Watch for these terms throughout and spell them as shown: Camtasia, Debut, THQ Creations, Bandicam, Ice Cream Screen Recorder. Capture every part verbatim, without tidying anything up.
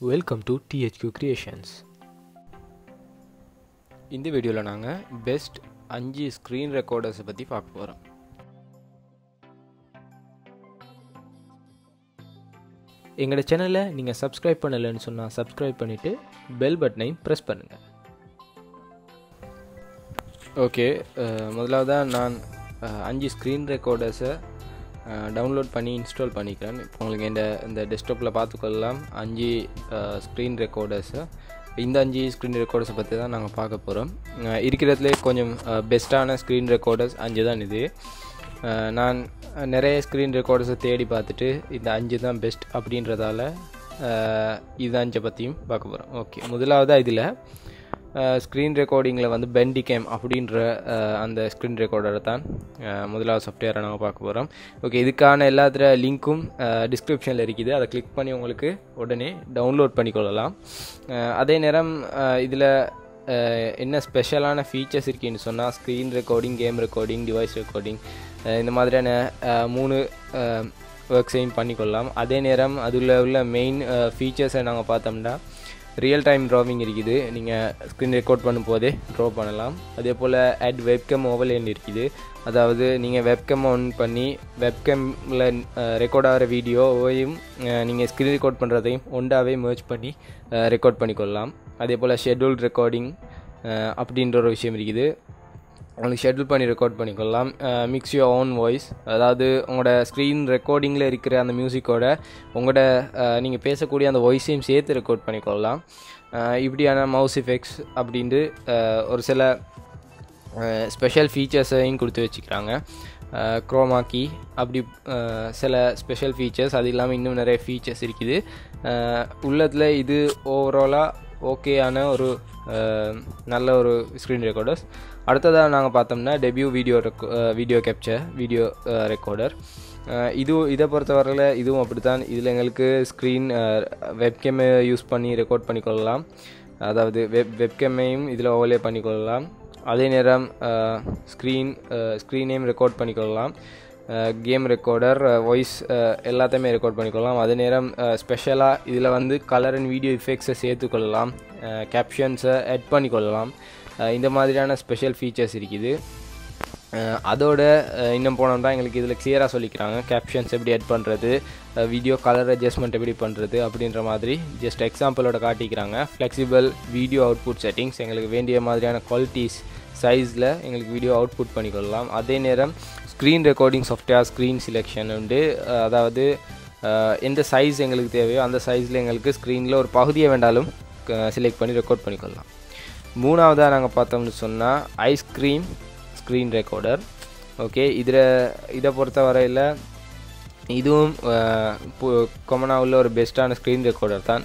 Welcome to T H Q Creations. In this video, we will see the best five screen recorders. If you channel, subscribe to our channel, subscribe and press the bell button. Okay, first uh, I will download five screen recorders. Download and install பண்ணிக்கிறேன் உங்களுக்கு இந்த இந்த டெஸ்க்டாப்ல பாத்துக்கலாம் அஞ்சு screen recorders இந்த அஞ்சு screen recorders பத்தி தான் நாங்க பார்க்க போறோம் இருக்குறதுல கொஞ்சம் பெஸ்டான ஸ்கிரீன் ரெக்கார்டர்ஸ் அஞ்சு தான் இது நான் நிறைய ஸ்கிரீன் ரெக்கார்டர்ஸ் தேடி பார்த்துட்டு இந்த அஞ்சு தான் பெஸ்ட் அப்படின்றதால இது அஞ்சு பத்தியும் பார்க்க போறோம் ஓகே முதலாவது இதுல ஸ்கிரீன் ரெக்கார்டிங்ல வந்து Bandicam அப்படிங்கற அந்த ஸ்கிரீன் ரெக்கார்டரை தான் முதல்ல சாஃப்ட்வேரை நாம பார்க்க போறோம் ஓகே இதுக்கான எல்லாத்ர லிங்க்கும் டிஸ்கிரிப்ஷன்ல இருக்குது அத கிளிக் பண்ணி உங்களுக்கு உடனே டவுன்லோட் பண்ணிக்கொள்ளலாம் அதே நேரம் இதுல என்ன ஸ்பெஷலான ஃபீச்சர்ஸ் இருக்குன்னு சொன்னா screen recording game recording device recording இந்த மாதிரியான மூணு வர்க்ஸையும் பண்ணிக்கொள்ளலாம் அதே நேரம் அதுல உள்ள மெயின் ஃபீச்சர்ஸை நாம பார்த்தோம்னா Real time drawing இருக்குது நீங்க screen record பண்ணும்போது draw பண்ணலாம் அதே போல add webcam overlay இருக்குது அதாவது நீங்க webcam on பண்ணி webcamல ரெக்கார்ட் ஆற வீடியோவையும் நீங்க screen record பண்றதையும் ஒண்டாவே merge பண்ணி record பண்ணிக்கலாம் அதே போல scheduled recording அப்படிங்கற ஒரு விஷயம் இருக்குது உங்களுக்கு schedule பண்ணி record பண்ணிக்கலாம் mix your own voice அதாவது உங்களோட screen recordingல இருக்கிற அந்த musicோட உங்களோட நீங்க பேசக்கூடிய அந்த voiceயும் சேர்த்து record பண்ணிக்கலாம் இப்படியான mouse effects அப்படிந்து ஒரு சில special featuresஐயும் கொடுத்து வச்சிருக்காங்க chroma key அப்படி சில special features அது இல்லாம இன்னும் நிறைய features இருக்குது உள்ளதுல இது overall ஓகேயான ஒரு நல்ல ஒரு screen recorders அடுத்ததா நாங்க பார்த்தோம்னா Debut Video Video Capture Video Recorder இது இத பொறுத்த வரையில இதுவும் அப்படிதான் இதுல உங்களுக்கு screen webcam யூஸ் பண்ணி record பண்ணிக்கலாம் அதாவது web webcam-ஐயும் இதுல overlay பண்ணிக்கலாம் அதே நேரம் screen screen name record பண்ணிக்கலாம் கேம் ரெக்கார்டர் வாய்ஸ் எல்லாத்தையுமே ரெக்கார்ட் பண்ணிக்கலாம் அதே நேரம் ஸ்பெஷலா இதுல வந்து கலர் அண்ட் வீடியோ எஃபெக்ட்ஸ் சேர்த்து கொள்ளலாம் கேப்ஷன்ஸ் ஆட் பண்ணிக்கலாம் இந்த மாதிரியான ஸ்பெஷல் ஃபீச்சர்ஸ் இருக்குது அதோட இன்னும் போனோம்னா உங்களுக்கு இதுல கிளியரா சொல்லிக்கறாங்க கேப்ஷன்ஸ் எப்படி ஆட் பண்றது வீடியோ கலர் அட்ஜஸ்ட்மென்ட் எப்படி பண்றது அப்படின்ற மாதிரி just எக்ஸாம்பிளோட காட்டிக்கறாங்க flexible video output settings உங்களுக்கு வேண்டிய மாதிரியான qualities sizeல உங்களுக்கு வீடியோ output பண்ணிக்கலாம் அதே நேரம் screen recording software screen selection உண்டு அதாவது எந்த சைஸ் உங்களுக்கு தேவையோ அந்த சைஸ்ல உங்களுக்கு ஸ்கிரீன்ல ஒரு பகுதியை வேண்டாலும் செலக்ட் பண்ணி ரெக்கார்ட் பண்ணிக்கலாம் மூணாவதா நாங்க பார்த்தோம்னு சொன்னா Ice Cream Screen Recorder okay இத இத பொறுத்த வரையில இதுவும் காமனா உள்ள ஒரு பெஸ்டான screen recorder தான்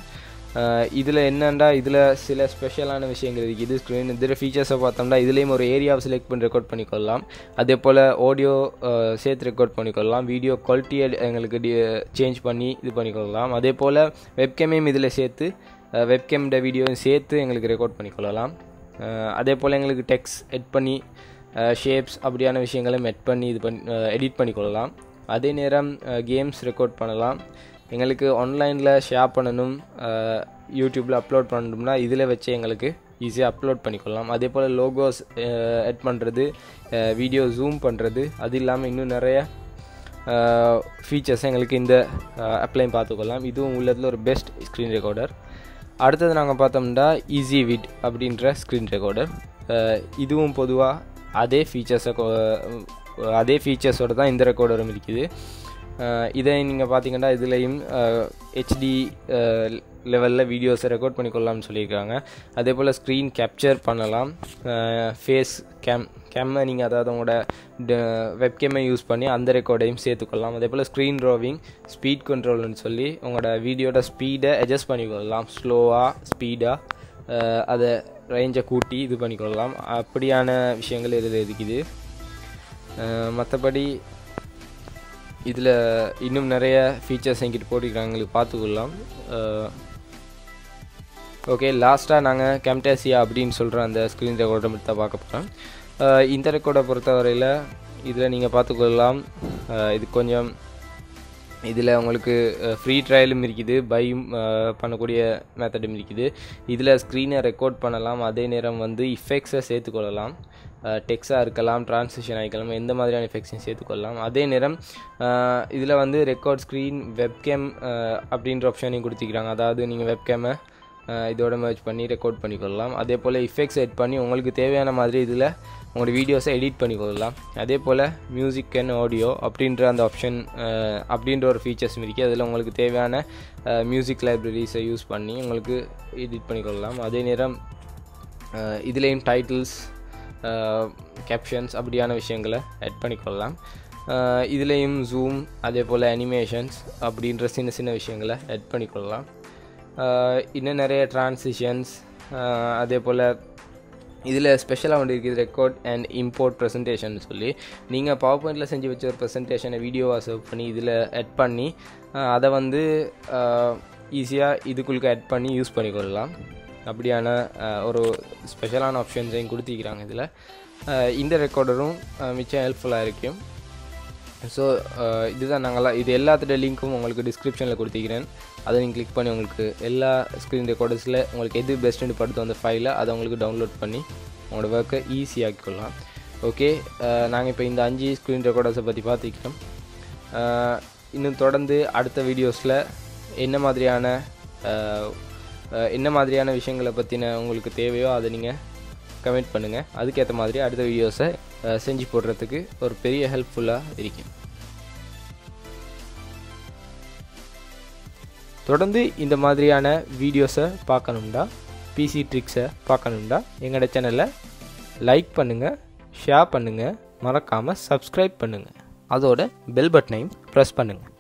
இதுல என்னன்னா இதுல சில ஸ்பெஷலான விஷயங்கள் இருக்கு இது ஸ்கிரீன் இதர ஃபீச்சர்ஸ் பார்த்தோம்னா இதுலயும் ஒரு ஏரியாவை செலக்ட் பண்ணி ரெக்கார்ட் பண்ணிக்கலாம் அதே போல ஆடியோ சேர்த்து ரெக்கார்ட் பண்ணிக்கலாம் வீடியோ குவாலிட்டியை உங்களுக்கு சேஞ்ச் பண்ணி இது பண்ணிக்கலாம் அதே போல webcam-ஐயும் இதுல சேர்த்து webcam ட வீடியோவையும் சேர்த்து உங்களுக்கு ரெக்கார்ட் பண்ணிக்கலாம் அதே போல உங்களுக்கு text add பண்ணி shapes அப்படியான விஷயங்களை மெட் பண்ணி இது edit பண்ணிக்கலாம் அதே நேரம் games record பண்ணலாம் உங்களுக்கு ஆன்லைன்ல ஷேர் பண்ணனும் YouTubeல அப்லோட் பண்ணனும்னா இதிலே வெச்சு உங்களுக்கு ஈஸியா அப்லோட் பண்ணிக்கலாம் அதே போல லோகோஸ் ஆட் பண்றது வீடியோ ஜூம் பண்றது அது இல்லாம இன்னும் நிறைய ஃபீச்சர்ஸ் உங்களுக்கு இந்த அப்ளை பாத்துக்கலாம் இதுவும் உள்ளதுல ஒரு பெஸ்ட் ஸ்கிரீன் ரெக்கார்டர் அடுத்து நாங்க பார்த்தோம்னா ஈஸி விட் அப்படிங்கற ஸ்கிரீன் ரெக்கார்டர் இதுவும் பொதுவா அதே ஃபீச்சர்ஸ் அதே ஃபீச்சர்ஸோட தான் இந்த ரெக்கார்டரும் இருக்குது இதை நீங்க பாத்தீங்கன்னா இதுலயும் H D லெவல்ல வீடியோஸ் ரெக்கார்ட் பண்ணிக்கலாம்னு சொல்லிருக்காங்க அதே போல ஸ்கிரீன் கேப்சர் பண்ணலாம் ஃபேஸ் கேம் கேமரா நீங்க அதாதோட webcam-ஐ யூஸ் பண்ணி அந்த ரெக்கார்டையும் சேர்த்துக்கலாம் அதே போல ஸ்கிரீன் டிராவிங் ஸ்பீட் கண்ட்ரோல்னு சொல்லி உங்களோட வீடியோட ஸ்பீடை அட்ஜஸ்ட் பண்ணிக்கலாம் ஸ்லோவா ஸ்பீடா அத ரேஞ்சை கூட்டி இது பண்ணிக்கலாம் அப்படியான விஷயங்கள் இதுல இருக்குது மத்தபடி இதுல இன்னும் நிறைய ஃபீச்சர்ஸ் என்கிட்ட போட்டுக்கறாங்க பாத்துக்கலாம் ஓகே லாஸ்டா நாங்க Camtasia அப்படினு சொல்ற அந்த screen recorder மட்டும் பார்க்க போறோம் இந்த ரெக்கார்டர் பொறுத்தவரையில இதுல நீங்க பாத்துக்கலாம் இது கொஞ்சம் இதிலே உங்களுக்கு ஃப்ரீ ட்ரையலும் இருக்குது பை பண்ணக்கூடிய மெத்தடும் இருக்குது இதிலே ஸ்கிரீனை ரெக்கார்ட் பண்ணலாம் அதே நேரம் வந்து எஃபெக்ட்ஸை சேர்த்து கொள்ளலாம் டெக்ஸ்டா இருக்கலாம் ட்ரான்சிஷன் ஐகான் இந்த மாதிரியான எஃபெக்ட்ஸையும் சேர்த்து கொள்ளலாம் அதே நேரம் இதிலே வந்து ரெக்கார்ட் ஸ்கிரீன் வெப்கேம் அப்படிங்கற ஆப்ஷனையும் கொடுத்திருக்காங்க அதாவது நீங்க வெப்கேமை இதோட merge பண்ணி ரெக்கார்ட் பண்ணிக்கலாம் அதே போல எஃபெக்ட்ஸ் ஆட் பண்ணி உங்களுக்கு தேவையான மாதிரி இதிலே உங்க வீடியோஸை எடிட் பண்ணிக்கலாம் அதே போல மியூзик and ஆடியோ அப்படிங்கற அந்த ஆப்ஷன் அப்படிங்கற ஒரு ஃபீச்சர்ஸ் இருக்கு அதில உங்களுக்கு தேவையான மியூзик லைப்ரரிஸை யூஸ் பண்ணி உங்களுக்கு எடிட் பண்ணிக்கலாம் அதே நேரம் இதிலேயும் டைட்டில்ஸ் கேப்ஷன்ஸ் அப்படியான விஷயங்களை ஆட் பண்ணிக்கலாம் இதிலேயும் ஜூம் அதே போல அனிமேஷன்ஸ் அப்படிங்கற சின்ன சின்ன விஷயங்களை ஆட் பண்ணிக்கலாம் இன்ன நிறைய ட்ரான்சிஷன்ஸ் அதே போல இதிலே ஸ்பெஷலா வந்து இருக்குது ரெக்கார்ட் அண்ட் இம்போர்ட் பிரசன்டேஷன் சொல்லி நீங்க பவர்பாயிண்ட்ல செஞ்சு வச்ச ஒரு பிரசன்டேஷனை வீடியோவா சேவ் பண்ணி இதிலே ஆட் பண்ணி அத வந்து ஈஸியா இதுக்குள்ள ஆட் பண்ணி யூஸ் பண்ணிக்கலாம் அப்படியான ஒரு ஸ்பெஷலான ஆப்ஷன்ஸையும் கொடுத்திருக்காங்க இதிலே இந்த ரெக்கார்டரும் மிச்ச ஹெல்ப்ஃபுல்லா இருக்கும் சோ இதுதான் நாங்கள இது எல்லாத்தோட லிங்க்கும் உங்களுக்கு டிஸ்கிரிப்ஷன்ல கொடுத்திருக்கேன் அதை நீங்க கிளிக் பண்ணி உங்களுக்கு எல்லா ஸ்கிரீன் ரெக்கார்டர்ஸ்ல உங்களுக்கு எது பெஸ்ட்னு பார்த்து அந்த ஃபைலை அதை உங்களுக்கு டவுன்லோட் பண்ணி உங்க வர்க்க ஈஸியா ஆக்கிக்கலாம் ஓகே நாங்க இப்போ இந்த அஞ்சு ஸ்கிரீன் ரெக்கார்டர்ஸ் பத்தி பாத்துக்கிட்டோம் இன்னும் தொடர்ந்து அடுத்த வீடியோஸ்ல என்ன மாதிரியான என்ன மாதிரியான விஷயங்களை பத்தின உங்களுக்கு தேவையோ அதை நீங்க கமெண்ட் பண்ணுங்க அதுக்கு ஏத்த மாதிரி அடுத்த வீடியோஸை செஞ்சு போடுறதுக்கு ஒரு பெரிய ஹெல்ப்ஃபுல்லா இருக்கும் தொடர்ந்து இந்த மாதிரியான வீடியோஸை பார்க்கணும்டா பிசி ட்ரிக்ஸை பார்க்கணும்டா எங்க சேனலை லைக் பண்ணுங்க ஷேர் பண்ணுங்க மறக்காம Subscribe பண்ணுங்க அதோட பெல் பட்டனையும் பிரஸ் பண்ணுங்க